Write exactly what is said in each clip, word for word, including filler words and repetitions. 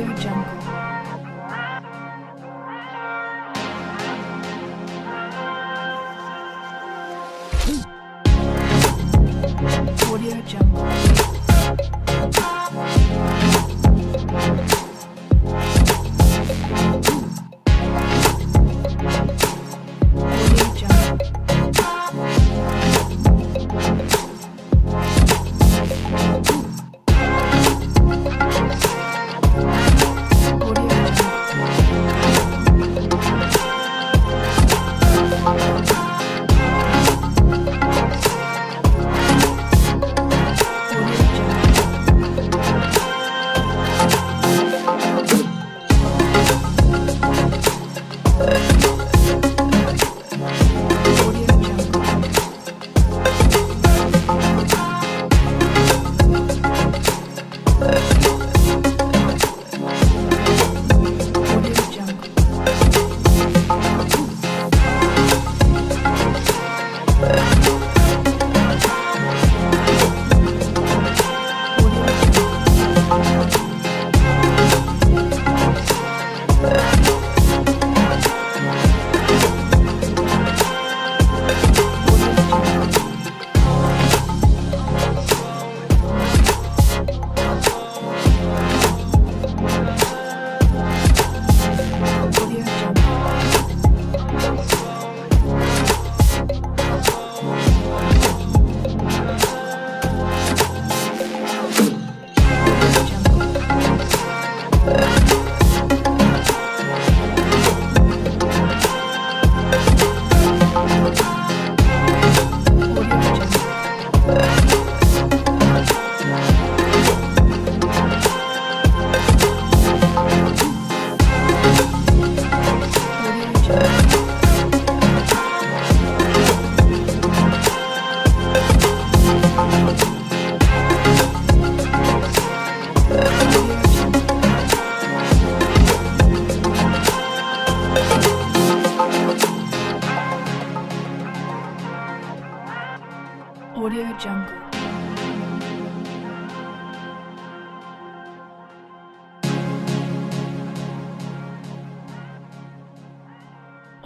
AudioJungle. AudioJungle. AudioJungle. AudioJungle.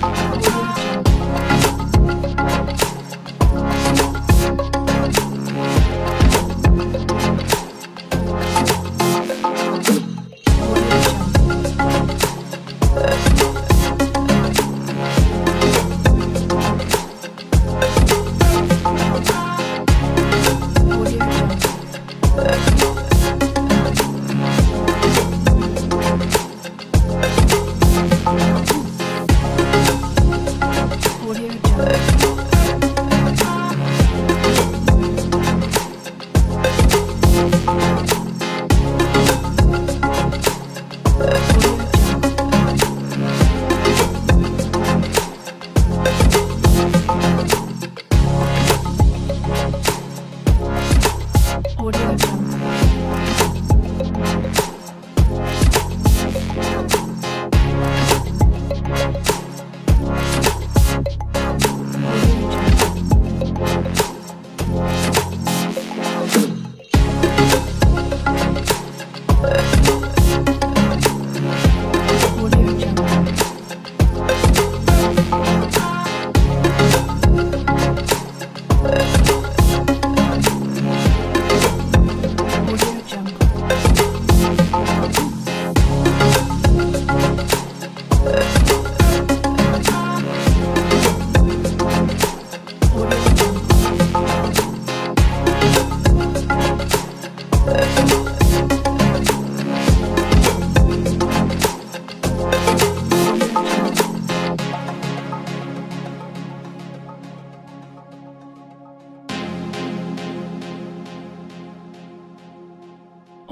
Oh,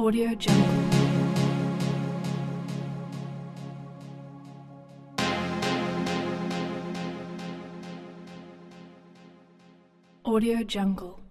AudioJungle. AudioJungle.